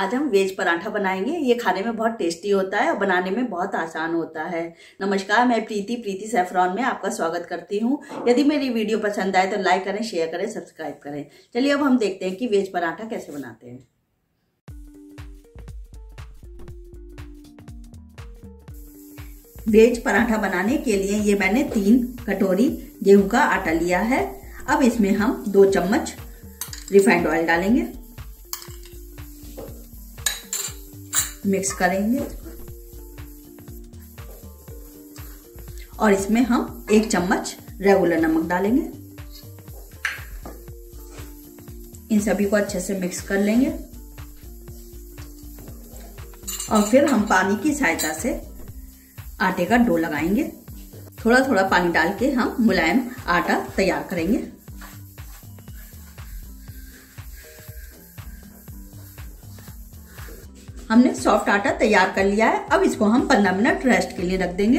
आज हम वेज पराठा बनाएंगे। ये खाने में बहुत टेस्टी होता है और बनाने में बहुत आसान होता है। नमस्कार, मैं प्रीति सैफरॉन में आपका स्वागत करती हूँ। यदि मेरी वीडियो पसंद आए तो लाइक करें, शेयर करें, सब्सक्राइब करें। चलिए अब हम देखते हैं कि वेज पराठा कैसे बनाते हैं। वेज पराठा बनाने के लिए ये मैंने 3 कटोरी गेहूं का आटा लिया है। अब इसमें हम 2 चम्मच रिफाइंड ऑयल डालेंगे, मिक्स करेंगे और इसमें हम 1 चम्मच रेगुलर नमक डालेंगे। इन सभी को अच्छे से मिक्स कर लेंगे और फिर हम पानी की सहायता से आटे का डो लगाएंगे। थोड़ा थोड़ा पानी डाल के हम मुलायम आटा तैयार करेंगे। हमने सॉफ्ट आटा तैयार कर लिया है। अब इसको हम 15 मिनट रेस्ट के लिए रख देंगे।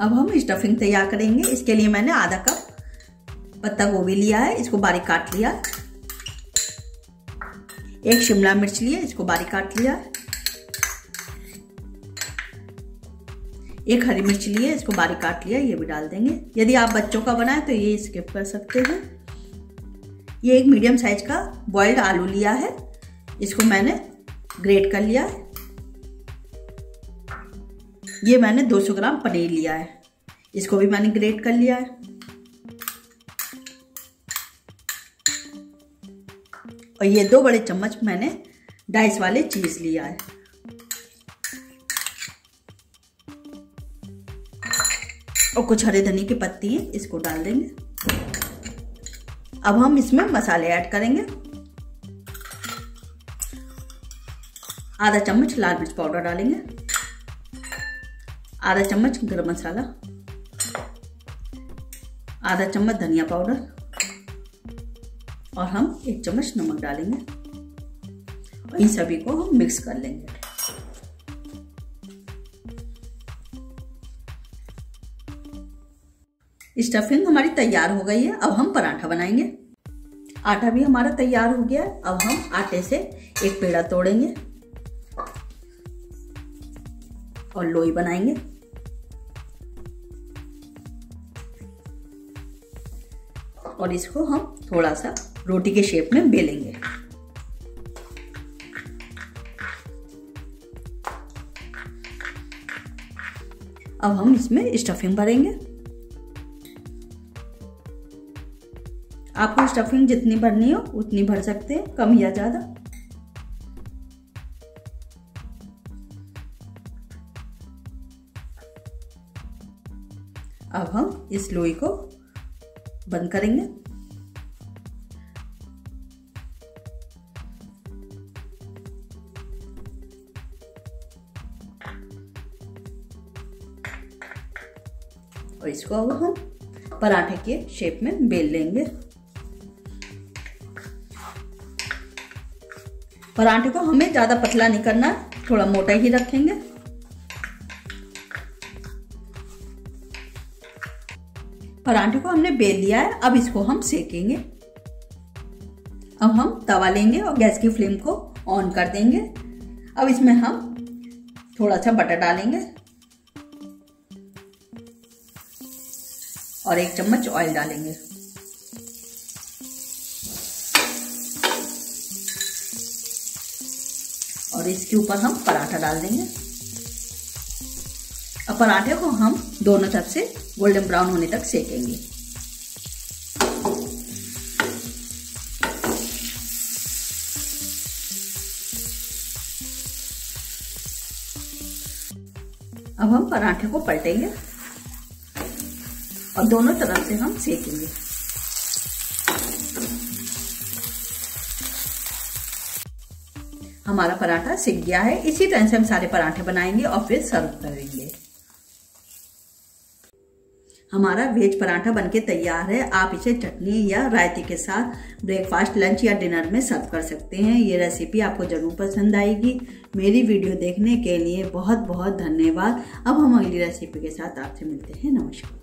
अब हम स्टफिंग तैयार करेंगे। इसके लिए मैंने आधा कप पत्ता गोभी लिया है, इसको बारीक काट लिया। 1 शिमला मिर्च लिए, इसको बारीक काट लिया। 1 हरी मिर्च लिए, इसको बारीक काट लिया, ये भी डाल देंगे। यदि आप बच्चों का बनाए तो ये स्किप कर सकते हैं। ये 1 मीडियम साइज का बॉइल्ड आलू लिया है, इसको मैंने ग्रेट कर लिया है। ये मैंने 200 ग्राम पनीर लिया है, इसको भी मैंने ग्रेट कर लिया है। और ये 2 बड़े चम्मच मैंने डाइस वाले चीज लिया है। और कुछ हरे धनिये की पत्ती है, इसको डाल देंगे। अब हम इसमें मसाले ऐड करेंगे। आधा चम्मच लाल मिर्च पाउडर डालेंगे, आधा चम्मच गरम मसाला, आधा चम्मच धनिया पाउडर और हम 1 चम्मच नमक डालेंगे। और इन सभी को हम मिक्स कर लेंगे। स्टफिंग हमारी तैयार हो गई है। अब हम पराठा बनाएंगे। आटा भी हमारा तैयार हो गया है। अब हम आटे से एक पेड़ा तोड़ेंगे और लोई बनाएंगे। और इसको हम थोड़ा सा रोटी के शेप में बेलेंगे। अब हम इसमें स्टफिंग भरेंगे। आपको स्टफिंग जितनी भरनी हो उतनी भर सकते हैं, कम या ज्यादा। अब हम इस लोई को बंद करेंगे। और इसको अब हम पराठे के शेप में बेल लेंगे। पराठे को हमें ज़्यादा पतला नहीं करना, थोड़ा मोटा ही रखेंगे। पराठे को हमने बेल लिया है। अब इसको हम सेकेंगे। अब हम तवा लेंगे और गैस की फ्लेम को ऑन कर देंगे। अब इसमें हम थोड़ा सा बटर डालेंगे और 1 चम्मच ऑयल डालेंगे। और इसके ऊपर हम पराठा डाल देंगे। अब पराठे को हम दोनों तरफ से गोल्डन ब्राउन होने तक सेकेंगे। अब हम पराठे को पलटेंगे और दोनों तरफ से हम सेकेंगे। हमारा पराठा सिक गया है। इसी तरह से हम सारे पराठे बनाएंगे और फिर सर्व करेंगे। हमारा वेज पराठा बनके तैयार है। आप इसे चटनी या रायते के साथ ब्रेकफास्ट, लंच या डिनर में सर्व कर सकते हैं। ये रेसिपी आपको ज़रूर पसंद आएगी। मेरी वीडियो देखने के लिए बहुत बहुत धन्यवाद। अब हम अगली रेसिपी के साथ आपसे मिलते हैं। नमस्कार।